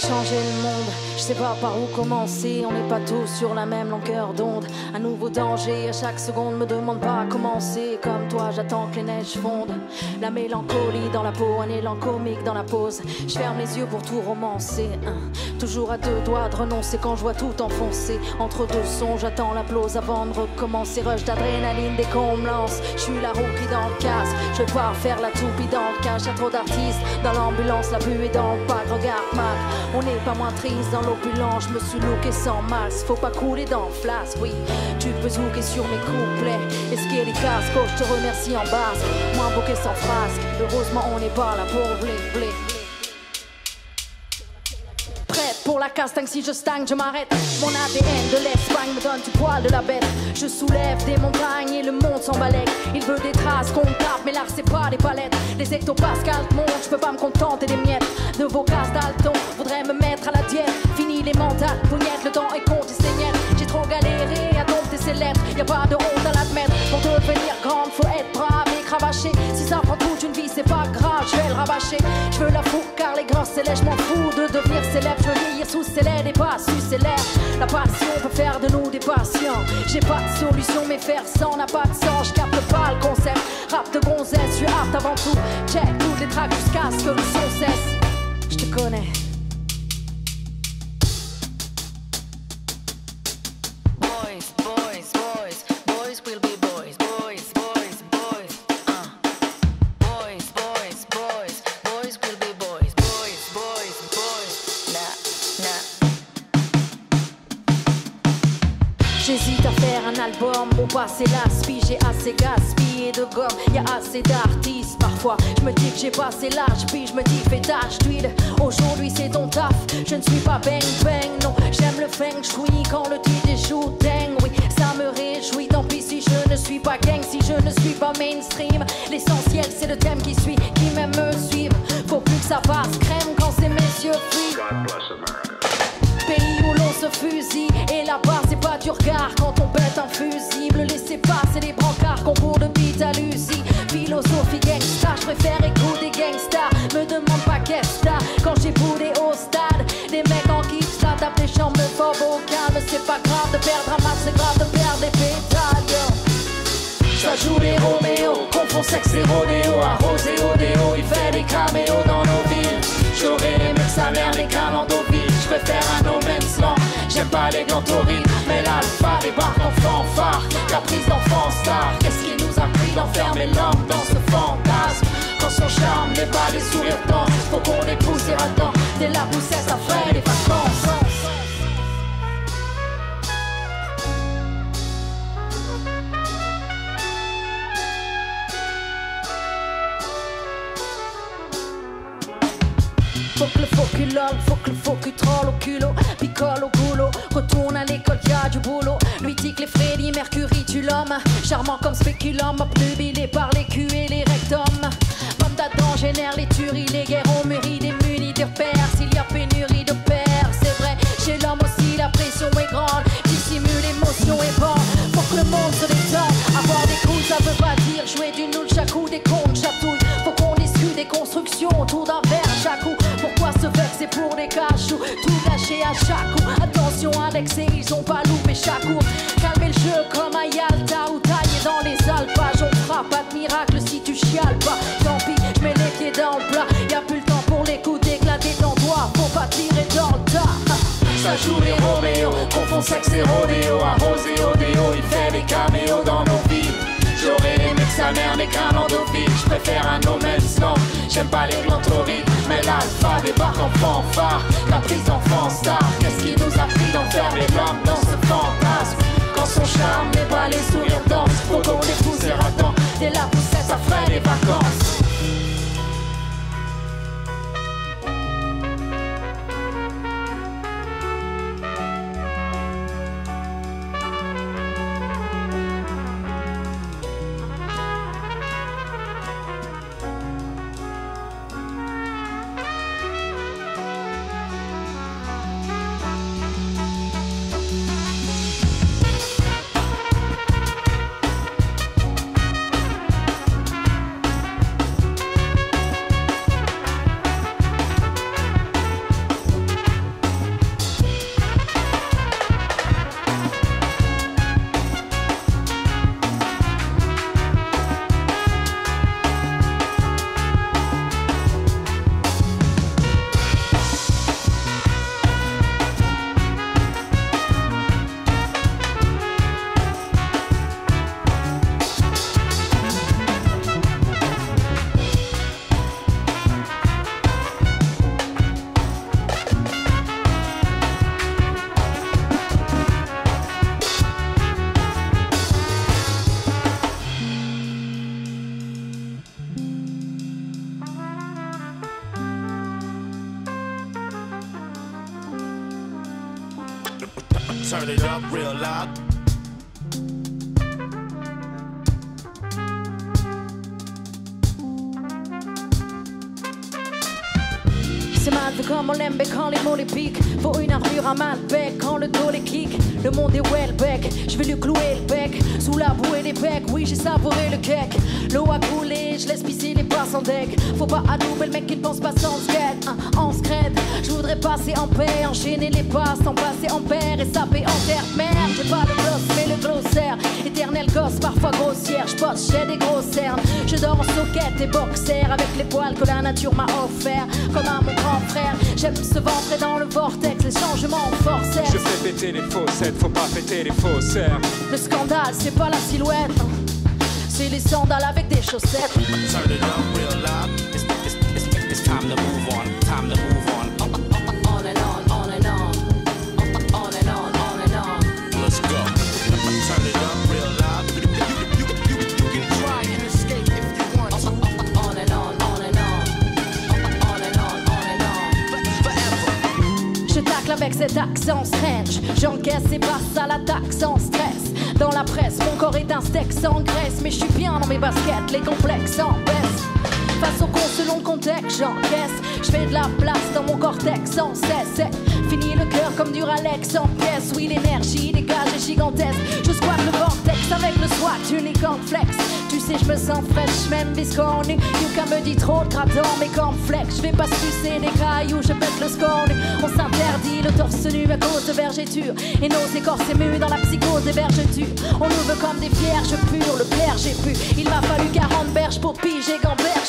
changer le monde. Je sais pas par où commencer, on n'est pas tous sur la même longueur d'onde. Un nouveau danger à chaque seconde, me demande pas comment c'est. Comme toi, j'attends que les neiges fondent. La mélancolie dans la peau, un élan comique dans la pose. Je ferme les yeux pour tout romancer. Toujours à deux doigts de renoncer quand je vois tout enfoncer. Entre deux sons, j'attends l'applause avant de recommencer. Rush d'adrénaline dès qu'on me lance. Je suis la roupie dans le casque, je vais pouvoir faire la toupie dans le cache. Y'a trop d'artistes dans l'ambulance, la pluie est dans le pack. Regarde Mac, on n'est pas moins triste dans l'opulence. Je me suis looké sans masque, faut pas couler dans le flasque. Oui, tu peux zouker sur mes couplets, esquiver les casques. Oh, je te remercie en basque, moins bokeh sans frasque. Heureusement on n'est pas là pour blé blé. Pour la castagne, si je stagne, je m'arrête. Mon ADN de l'Espagne me donne du poil de la bête. Je soulève des montagnes et le monde s'en balèque. Il veut des traces qu'on tape, mais l'art c'est pas des palettes. Les hectopascales montent, je peux pas me contenter des miettes. De vos casses d'alton, voudrais me mettre à la diète. Fini les mentales, pougnettes, le temps est compté, c'est niette. J'ai trop galéré à dompter ces lettres, y a pas de honte à l'admettre. Pour devenir grande, faut être brave et cravaché. Si ça prend toute une vie, c'est pas grave, je vais le rabâcher. Je veux la fourre car les grands célèbres, je m'en fous de devenir célèbre. Sous ses lèvres et pas sous ses lèvres. La passion peut faire de nous des patients. J'ai pas de solution, mais faire sans n'a pas de sens. Je capte pas le concept. Rap de gonzesse, je suis hâte avant tout. Check toutes les tracks jusqu'à ce que le son cesse. Je te connais. Boys, boys, boys, boys will be boys, boys, boys, boys. Boys, boys, boys, boys will be boys, boys, boys, boys. J'hésite à faire un album, au passé l'aspi, j'ai assez gaspillé de gomme, y'a assez d'artistes parfois. Je me dis que j'ai passé l'âge, puis je me dis fais tâche d'huile. Aujourd'hui c'est ton taf, je ne suis pas bang bang, non. J'aime le feng shui quand le titre est shooting, oui. Ça me réjouit, tant pis si je ne suis pas gang, si je ne suis pas mainstream. L'essentiel c'est le thème qui suit, qui même me suivent. Faut plus que ça passe crème quand ces messieurs fuient. Pays où l'on se fusille, et là-bas c'est pas du regard quand on pète un fusible. Laissez passer les brancards, concours de beat à l'usine. Philosophie gangsta, je préfère écouter gangsta. Me demande pas qu'est-ce ça quand j'ai boulé au stade. Des mecs en kiff, ça tape les chambres, me fob aucun. Mais c'est pas grave de perdre un match, c'est grave de perdre des pétales. Ça joue les Roméo, confond sexe et rodéo. Arrosé odéo, il fait des caméos dans nos villes. J'aurais aimé que sa mère les calendovilles. Je préfère un no man's land, j'aime pas les gants torrides. Mais l'alpha débarque en fanfare, caprice d'enfant star. Qu'est-ce qui nous a pris d'enfermer l'homme dans ce fantasme? Quand son charme n'est pas les sourires dansent, faut qu'on les pousse et attend. Dès la poussette ça ferait les vacances. Faut que le faux lol, faut que le faux cul troll au culot, picole au goulot, retourne à l'école, y'a du boulot. Lui dit que les Freddy Mercury tu l'homme, charmant comme spéculum, obnubilé par les culs et les rectums. Bande d'Adam génère les tueries, les guerres ont mûri, démunis des repères, s'il y a pénurie de pères, c'est vrai, chez l'homme aussi la pression est grande, dissimule l'émotion et bon, faut que le monde se détonne. Avoir des coups ça veut pas dire jouer du nunchaku, des comptes chatouilles, faut qu'on discute des constructions autour d'un verre chaque coup. Pourquoi se vexer pour des cachous? Tout lâcher à chaque coup. Attention à l'excès, ils ont pas loupé chaque coup. Calmer le jeu comme à Yalta ou tailler dans les alpages. On fera pas de miracle si tu chiales pas. Tant pis, je mets les pieds dans le plat. Y'a plus le temps pour les coups d'éclater dans toi. Faut pas tirer dans le tas. Ça joue les Roméo, confond sexe et rodéo. Arrosé odéo, il fait des caméos dans nos vies. J'aurais aimé que sa mère n'est qu'un endophique. Je préfère un no man's land, j'aime pas les glantoriques. Mais l'alpha débarque en fanfare, caprice d'enfant star. Qu'est-ce qui nous a pris d'enfermer l'homme dans ce fantasme? Quand son charme n'est pas les sourires dansent, faut qu'on les pousse et attend. Dès la poussette ça ferait les vacances. turn it up real loud. C'est mal comme on l'aime, quand les mots les piquent. Faut une armure à Malbec quand le dos les kick. Le monde est Welbeck, je vais lui clouer le bec. Sous la boue et les becs, oui j'ai savouré le cake. L'eau a coulé, je laisse pisser les passes en deck. Faut pas adouber le mec qui ne pense pas sans skate, en scred. Je voudrais passer en paix, enchaîner les passes, en passer en paire et saper en terre. Merde, j'ai pas le gloss mais le glossaire. Éternel gosse, parfois grossière, je bosse, j'ai des gros cernes. Je dors en soquette et boxer avec les poils que la nature m'a offert. Comme à mon grand frère, j'aime se ventrer dans le vortex, les changements forcèrent. Je fais péter les faussettes, faut pas péter les faussaires. Le scandale, c'est pas la silhouette, c'est les sandales avec des chaussettes. Turn it up real loud, it's time to move on, time to move on. On and on, on and on, on and on, on and on. Let's go. Turn it up real loud, you can try and escape if you want. On and on, on and on, on and on, on and on. Forever. Je tacle avec cet accent strange, j'encaisse et passe à l'attaque sans stress. Dans la presse, mon corps est un steak sans graisse, mais je suis bien dans mes baskets, les complexes en baisse. Face au con selon le contexte, j'encaisse. Je fais de la place dans mon cortex sans cesse. Fini le cœur comme du Ralex en pièces. Oui, l'énergie dégage est gigantesque. Je squatte le vortex avec le swat unique en flex. Tu sais, je me sens fraîche, même biscornu. Yuka me dit trop de crade dans mes cornflakes. Je vais pas sucer des cailloux, je pète le scornu. On s'interdit le torse nu à cause de vergéture. Et nos écorces émues dans la psychose des vergetures. On nous veut comme des vierges pures, le père j'ai pu. Il m'a fallu 40 berges pour piger gamberge,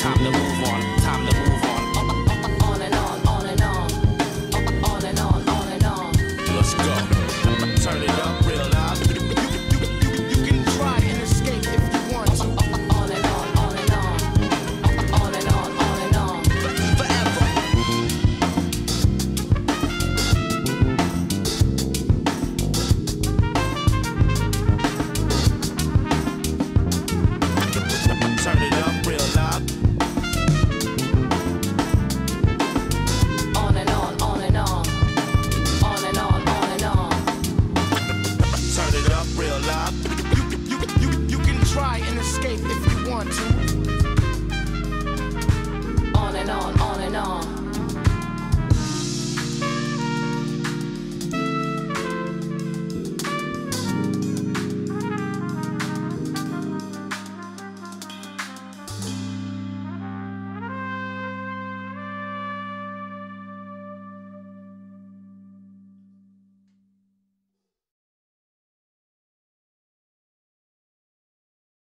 time to move on, time to move on. On and on, on and on. On and on, on and on. Let's go. Turn it up real loud. You can try and escape if you want. On and on, on and on. On and on, on and on. Forever. Turn it up real loud. Escape if you want to. On and on, on and on.